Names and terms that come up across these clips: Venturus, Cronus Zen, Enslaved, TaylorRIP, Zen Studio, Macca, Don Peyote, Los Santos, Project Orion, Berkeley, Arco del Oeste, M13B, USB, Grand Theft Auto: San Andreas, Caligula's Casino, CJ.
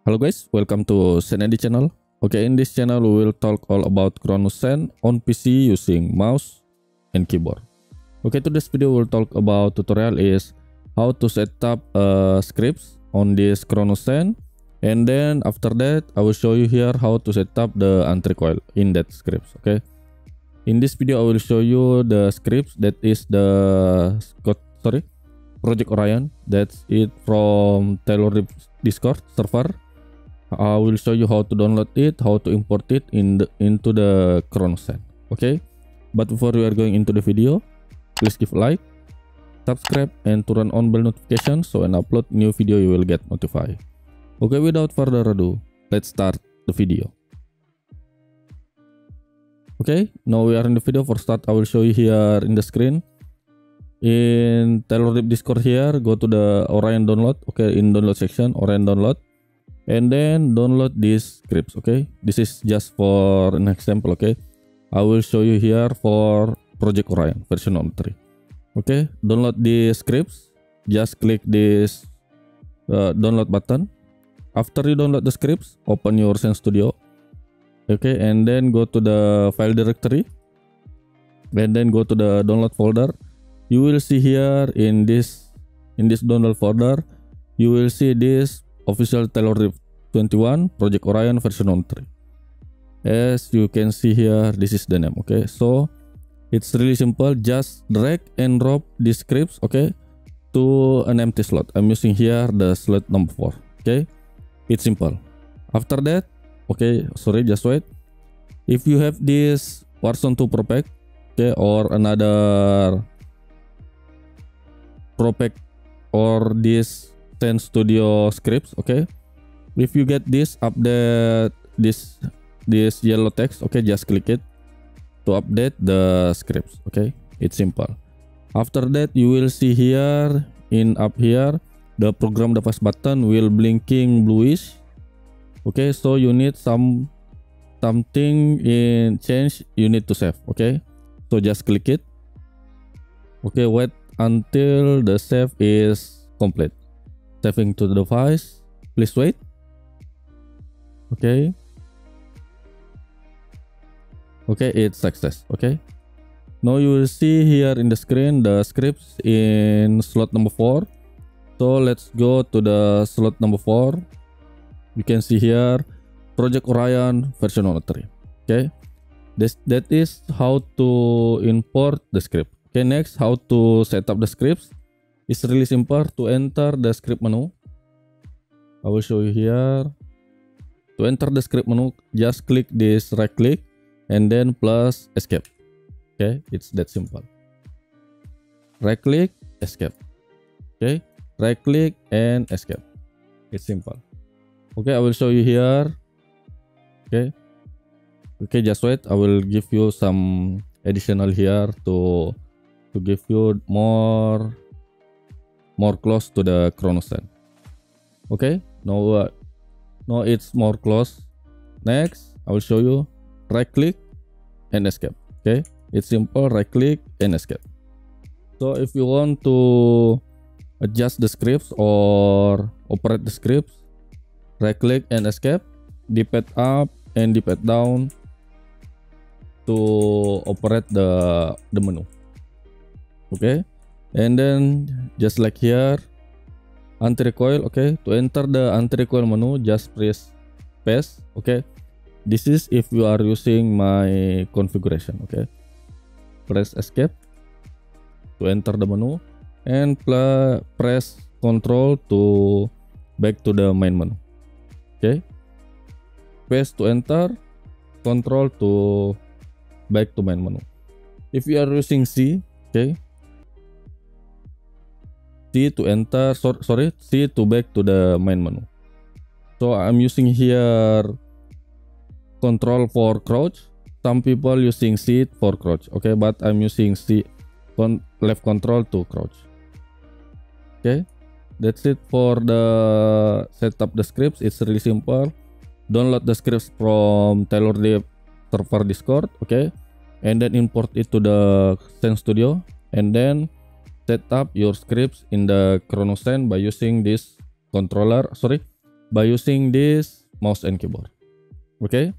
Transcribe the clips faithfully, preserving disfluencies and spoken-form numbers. Hello guys, welcome to Zen channel. Okay, in this channel we will talk all about Cronus Zen on P C using mouse and keyboard. Okay, today's video we'll talk about tutorial is how to set up uh, scripts on this Cronus Zen, and then after that I will show you here how to set up the anti-recoil in that scripts. Okay, in this video I will show you the scripts that is the sorry Project Orion, that's it from TaylorRIP Discord server. I will show you how to download it, how to import it in the, into the Cronus Zen. Okay, but before we are going into the video, please give a like, subscribe, and turn on bell notification so when I upload new video you will get notified. Okay, without further ado, let's start the video. Okay, now we are in the video. For start, I will show you here in the screen. In TaylorRIP Discord here, go to the Orion download. Okay, in download section, Orion download. And then download these scripts. Okay, this is just for an example. Okay, I will show you here for Project Orion version one three. Okay, download these scripts. Just click this uh, download button. After you download the scripts, open your Zen Studio. Okay, and then go to the file directory. And then go to the download folder. You will see here in this in this download folder, you will see this official TaylorRIP twenty-one Project Orion version one three. As you can see here, this is the name. Okay, so it's really simple. Just drag and drop these scripts, okay, to an empty slot. I'm using here the slot number four. Okay, it's simple. After that, okay, sorry, just wait. If you have this version two Pro Pack, okay, or another Pro Pack or this Zen Studio scripts, okay, if you get this update this this yellow text, okay, just click it to update the scripts. Okay, it's simple. After that, you will see here in up here the program device button will blinking bluish. Okay, so you need some something in change, you need to save. Okay, so just click it. Okay, wait until the save is complete. Saving to the device, please wait. Okay, okay, it's success. Okay, now you will see here in the screen the scripts in slot number four. So let's go to the slot number four. You can see here Project Orion version one three. Okay, this that is how to import the script. Okay, next, how to set up the scripts. It's really simple. To enter the script menu, I will show you here. To enter the script menu, just click this right click and then plus escape. Okay, it's that simple. Right click, escape. Okay, right click and escape. It's simple. Okay, I will show you here. Okay, okay, just wait. I will give you some additional here to to give you more more close to the Cronus Zen. Okay, now uh, now it's more close. Next, I will show you right click and escape. Okay, it's simple. Right click and escape. So if you want to adjust the scripts or operate the scripts, right click and escape, D-pad up and D-pad down to operate the the menu. Okay, and then just like here anti-recoil. Okay, to enter the anti-recoil menu, just press space. Okay, this is if you are using my configuration. Okay, press escape to enter the menu and press control to back to the main menu. Okay, space to enter, control to back to main menu. If you are using C, okay, C to enter, sorry, C to back to the main menu. So I'm using here control for crouch. Some people using C for crouch, okay, but I'm using C con left control to crouch. Okay, that's it for the setup the scripts. It's really simple. Download the scripts from TaylorRIP server Discord, okay, and then import it to the Zen Studio, and then set up your scripts in the Cronus Zen by using this controller, sorry, by using this mouse and keyboard. Okay,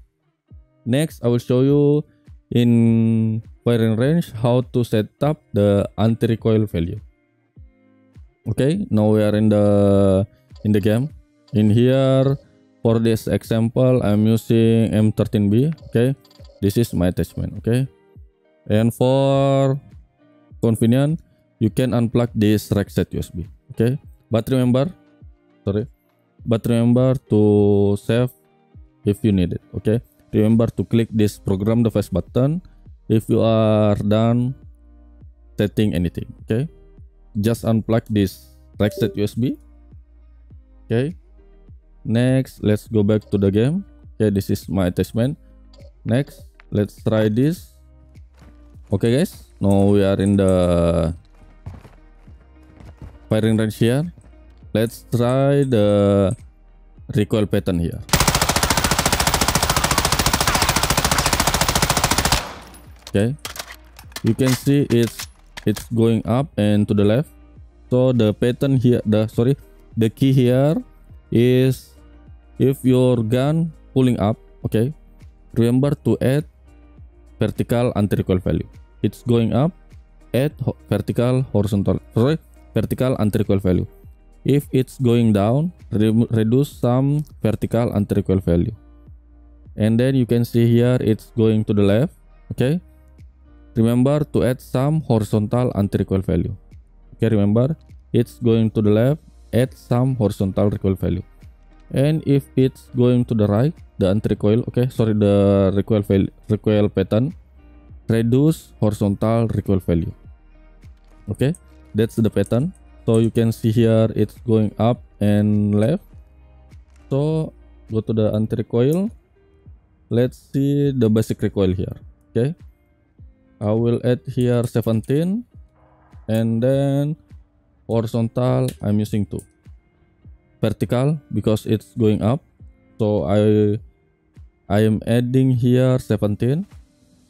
next I will show you in firing range how to set up the anti-recoil value. Okay, now we are in the in the game. In here, for this example, I'm using M thirteen B. Okay, this is my attachment. Okay, and for convenient, you can unplug this rack set U S B. Okay, but remember, sorry, but remember to save if you need it. Okay, remember to click this program device button if you are done setting anything. Okay, just unplug this rack set U S B. Okay, next let's go back to the game. Okay, this is my attachment. Next, let's try this. Okay, guys, now we are in the firing range here. Let's try the recoil pattern here. Okay, you can see it's it's going up and to the left. So the pattern here, the sorry, the key here is if your gun pulling up. Okay, remember to add vertical anti-recoil value. It's going up. Add vertical horizontal. Sorry, vertical anti-recoil value. If it's going down, re reduce some vertical anti-recoil value. And then you can see here it's going to the left. Okay, remember to add some horizontal anti-recoil value. Okay, remember it's going to the left, add some horizontal recoil value. And if it's going to the right, the anti-recoil, okay, sorry, the recoil value, recoil pattern, reduce horizontal recoil value. Okay, that's the pattern. So you can see here it's going up and left. So go to the anti-recoil. Let's see the basic recoil here. Okay, I will add here seventeen, and then horizontal I'm using two, vertical because it's going up. So I I am adding here seventeen,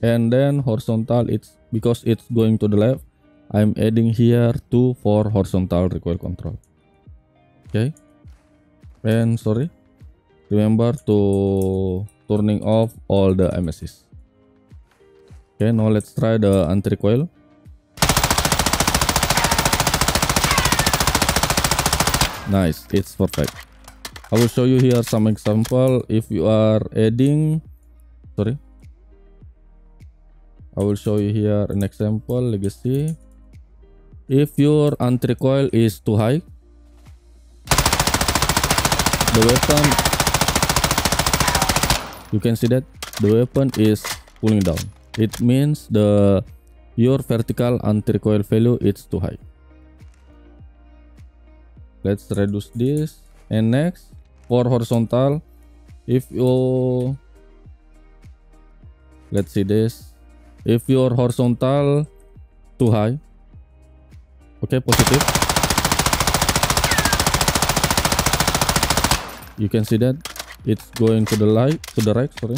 and then horizontal it's because it's going to the left. I'm adding here two for horizontal recoil control. Okay, and sorry, remember to turning off all the M S Cs. Okay, now let's try the anti-recoil. Nice, it's perfect. I will show you here some example if you are adding, sorry, I will show you here an example legacy. If your anti-recoil is too high, the weapon, you can see that the weapon is pulling down. It means the your vertical anti-recoil value is too high. Let's reduce this. And next, for horizontal, if you, let's see this, if your horizontal too high. Okay, positive. You can see that it's going to the light, to the right, sorry.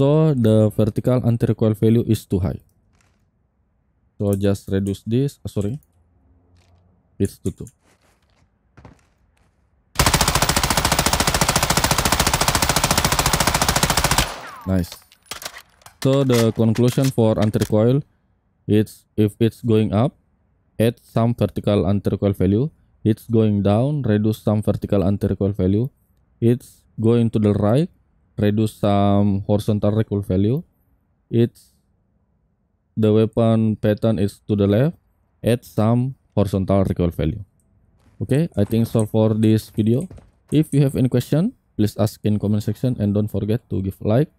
So the vertical anti-recoil value is too high. So just reduce this. Oh, sorry, it's too two. Nice. So the conclusion for anti-recoil, it's if it's going up, add some vertical anti-recoil value. It's going down, reduce some vertical anti-recoil value. It's going to the right, reduce some horizontal recoil value. It's the weapon pattern is to the left, add some horizontal recoil value. Okay, I think so for this video. If you have any question, please ask in comment section, and don't forget to give like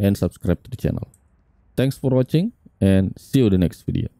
and subscribe to the channel. Thanks for watching, and see you the next video.